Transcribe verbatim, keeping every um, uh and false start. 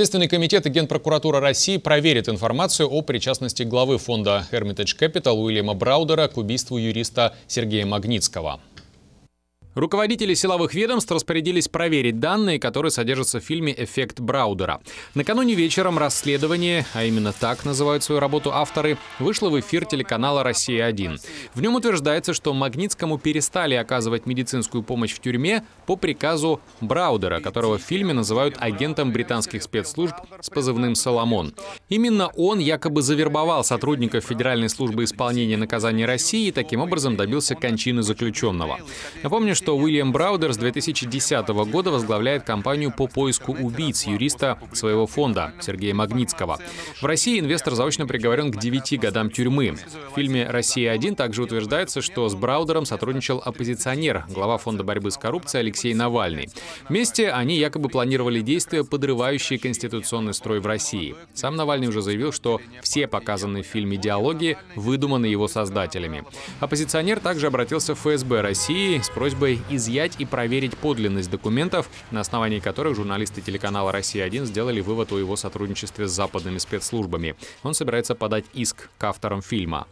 Следственный комитет и Генпрокуратура России проверят информацию о причастности главы фонда Hermitage Capital Уильяма Браудера к убийству юриста Сергея Магнитского. Руководители силовых ведомств распорядились проверить данные, которые содержатся в фильме «Эффект Браудера». Накануне вечером расследование, а именно так называют свою работу авторы, вышло в эфир телеканала «Россия один». В нем утверждается, что Магнитскому перестали оказывать медицинскую помощь в тюрьме по приказу Браудера, которого в фильме называют агентом британских спецслужб с позывным «Соломон». Именно он якобы завербовал сотрудников Федеральной службы исполнения наказаний России и таким образом добился кончины заключенного. Напомню, что что Уильям Браудер с две тысячи десятого года возглавляет кампанию по поиску убийц юриста своего фонда Сергея Магнитского. В России инвестор заочно приговорен к девяти годам тюрьмы. В фильме «Россия один» также утверждается, что с Браудером сотрудничал оппозиционер, глава фонда борьбы с коррупцией Алексей Навальный. Вместе они якобы планировали действия, подрывающие конституционный строй в России. Сам Навальный уже заявил, что все показанные в фильме диалоги выдуманы его создателями. Оппозиционер также обратился в ФСБ России с просьбой изъять и проверить подлинность документов, на основании которых журналисты телеканала «Россия один» сделали вывод о его сотрудничестве с западными спецслужбами. Он собирается подать иск к авторам фильма.